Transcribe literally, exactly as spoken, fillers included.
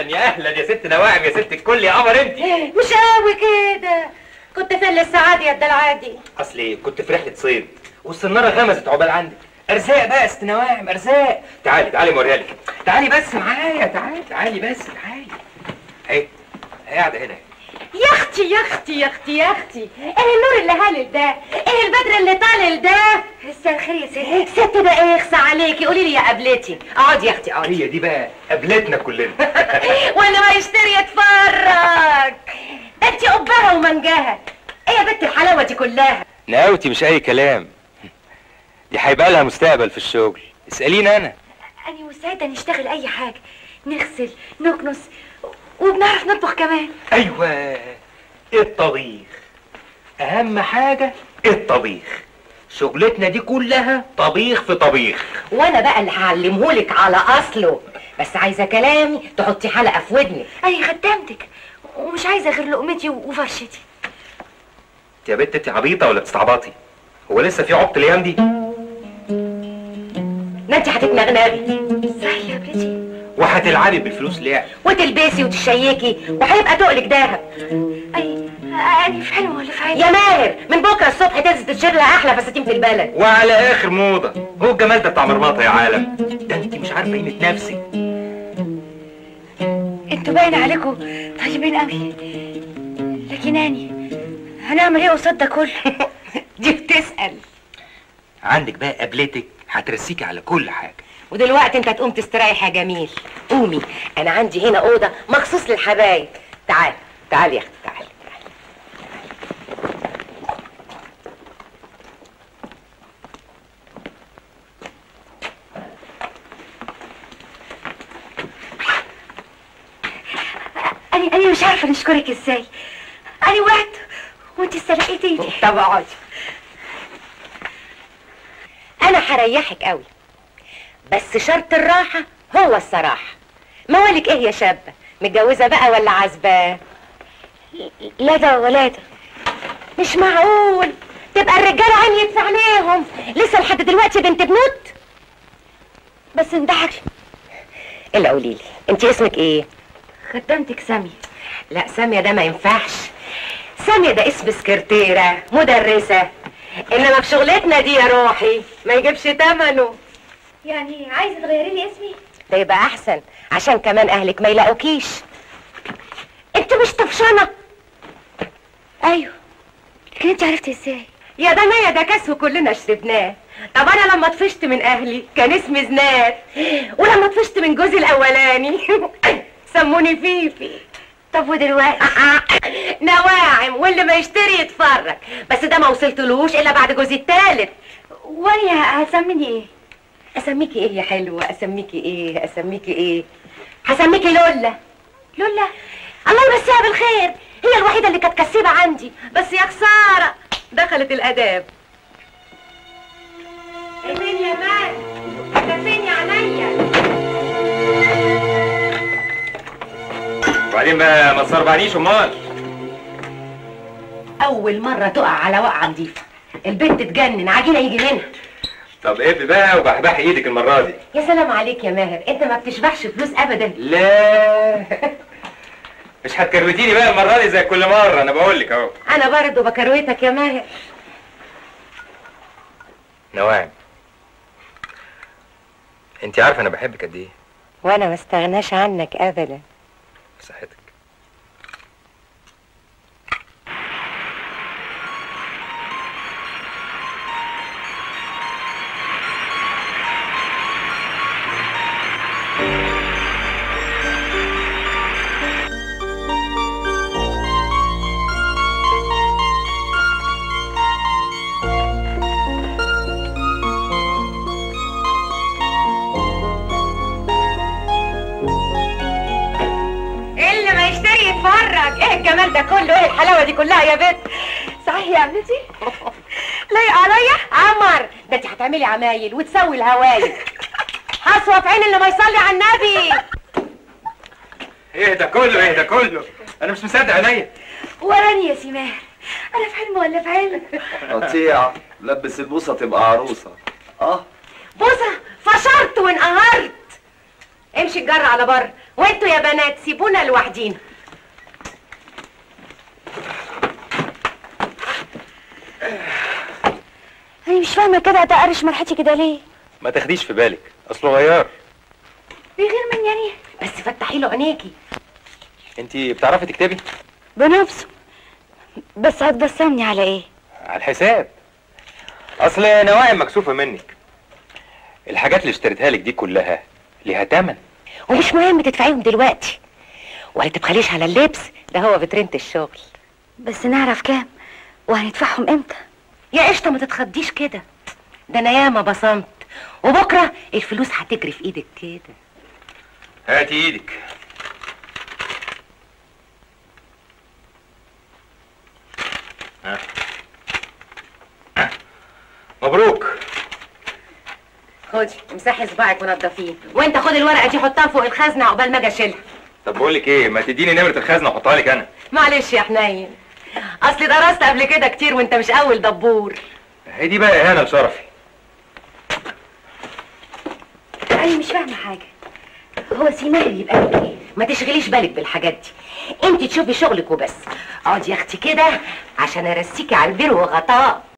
اهلا يا اهلا يا ست نواعم يا ست الكل يا قمر انت. مش قوي كده، كنت فين لسه عادي يا الدلعه دي؟ اصلي كنت في رحله صيد والصناره غمزت عقبال عندك. ارزاق بقى يا ست نواعم ارزاق. تعالي تعالي موريها لك، تعالي بس معايا، تعالي تعالي بس تعالي. اهي قاعده هنا. يا اختي يا اختي يا اختي يا اختي، ايه النور اللي هالل ده؟ ايه البدر اللي طالل ده؟ مساء الخير يا ستي. ست بقى اخص عليكي، قولي لي يا قبلتي. اقعدي يا اختي اقعدي. هي دي بقى قبلتنا كلنا. وانا ما يشتري يتفرج. ده انت قبها ومنجاها. ايه يا بنت الحلاوه دي كلها؟ نقاوتي مش اي كلام، دي هيبقى لها مستقبل في الشغل. اساليني انا. انا وسعيده نشتغل اي حاجه، نغسل نكنس وبنعرف نطبخ كمان. ايوه الطبيخ اهم حاجه، الطبيخ شغلتنا دي كلها طبيخ في طبيخ. وانا بقى اللي هعلمهولك على اصله، بس عايزه كلامي تحطي حلقه في ودنك. اي خدامتك ومش عايزه غير لقمتي وفرشتي. انت يا بنت انت عبيطه ولا بتستعبطي؟ هو لسه في عبط الايام دي؟ ما انت هتتنغنغي صحيح يا بنتي، وهتلعبي بالفلوس لعب، وتلبسي وتشيكي وهيبقى تقلك دهب. اي انا في حلم ولا في عين يا ماهر؟ من بكره الصبح تنزل تشتري لها احلى فساتين في البلد وعلى اخر موضه. هو الجمال ده بتاع مرمطه يا عالم؟ ده انت مش عارفه قيمه نفسك. انتوا باين عليكم طيبين قوي، لكن اني هنعمل ايه قصاد ده كله؟ دي بتسال. عندك بقى قابلتك هترسيكي على كل حاجه. ودلوقتي انت تقوم تستريح يا جميل. قومي، انا عندي هنا اوضه مخصوص للحبايب. تعال تعال يا اختي تعال. انا انا مش عارفه نشكرك ازاي. انا وقعت وانت سرقتي ايدي. طب اقعدي، انا هريحك قوي، بس شرط الراحة هو الصراحة. موالك ايه يا شابة؟ متجوزة بقى ولا عازبة؟ لا ده ولا ده. مش معقول تبقى الرجالة عميت في عينيهم لسه لحد دلوقتي بنت بنوت. بس انضحك. الا قوليلي انت اسمك ايه؟ خدمتك سامية. لا سامية ده ما ينفعش، سامية ده اسم سكرتيرة مدرسة، انما في شغلتنا دي يا روحي ما يجيبش تمنه. يعني عايزه تغيري لي اسمي؟ ده يبقى احسن عشان كمان اهلك ما يلاقوكيش. انت مش طفشانه؟ ايوه، لكن انت عرفتي ازاي؟ يا ده انا يا ده كاس وكلنا شربناه. طب انا لما طفشت من اهلي كان اسمي زناد، ولما طفشت من جوزي الاولاني سموني فيفي. طب ودلوقتي؟ نواعم، واللي ما يشتري يتفرج. بس ده ما وصلتلهوش الا بعد جوزي التالت. وانا هسميني ايه؟ اسميكي ايه يا حلوه؟ اسميكي ايه؟ اسميكي ايه؟ هسميكي لولا. لولا؟ الله يمسيها بالخير، هي الوحيده اللي كانت كسيبه عندي، بس يا خساره دخلت الاداب. فين يا مان؟ انت فين يا عينيا؟ وبعدين بقى ما تصربعنيش. امال؟ اول مره تقع على وقعه نضيفه، البنت تجنن، عجينه يجي منها. طب ايه بقى وبحبح ايدك المره دي؟ يا سلام عليك يا ماهر، انت ما بتشبحش فلوس ابدا. لا مش هتكروتيني بقى المره دي زي كل مره، انا بقول لك اهو. انا برضه بكروتك يا ماهر. نواعم، انت عارفه انا بحبك قد ايه، وانا ما استغناش عنك ابدا. صحتك. كلها يا بنت. صحيح يا عمتي؟ لايق عليا؟ عمر ده انت هتعملي عمايل وتسوي الهوايل. حسوه في عين اللي ما يصلي على النبي. ايه ده كله؟ ايه ده كله؟ انا مش مصدق عينيا. وراني يا سي ماهر، انا في حلم ولا في عين؟ قطيعه لبس البوصه تبقى عروسه. اه بوصه فشرت وانقهرت. امشي الجر على بره، وانتوا يا بنات سيبونا لوحدينا. انا مش فاهمه كده اتقرش مرحتي كده ليه؟ ما تاخديش في بالك، اصله غيار. بيغير من يعني؟ بس فتحي له عينيكي. انتي بتعرفي تكتبي؟ بنفسه. بس هتبسمني على ايه؟ على الحساب. اصل نواعي مكسوفه منك. الحاجات اللي اشتريتها لك دي كلها ليها تمن، ومش مهم تدفعيهم دلوقتي، ولا تبخليش على اللبس ده، هو فيترينة الشغل. بس نعرف كام وهندفعهم امتى؟ يا قشطه ما تتخضيش كده، ده انا ياما بصمت، وبكره الفلوس هتجري في ايدك كده. هاتي ايدك. ها ها، مبروك. خدي امسحي صباعك ونضفيه، وانت خد الورقه دي حطها فوق الخزنه عقبال ما اجي اشيلها. طب بقول لك ايه، ما تديني نمره الخزنه واحطها لك انا. معلش يا حنين، اصل درست قبل كده كتير وانت مش اول دبور. هي دي بقى اهانه لشرفي. انا مش فاهمه حاجه، هو سيماء اللي يبقى لك ايه؟ ما تشغليش بالك بالحاجات دي، انت تشوفي شغلك وبس. اقعدي يا اختي كده عشان ارسيكي على البير وغطاء.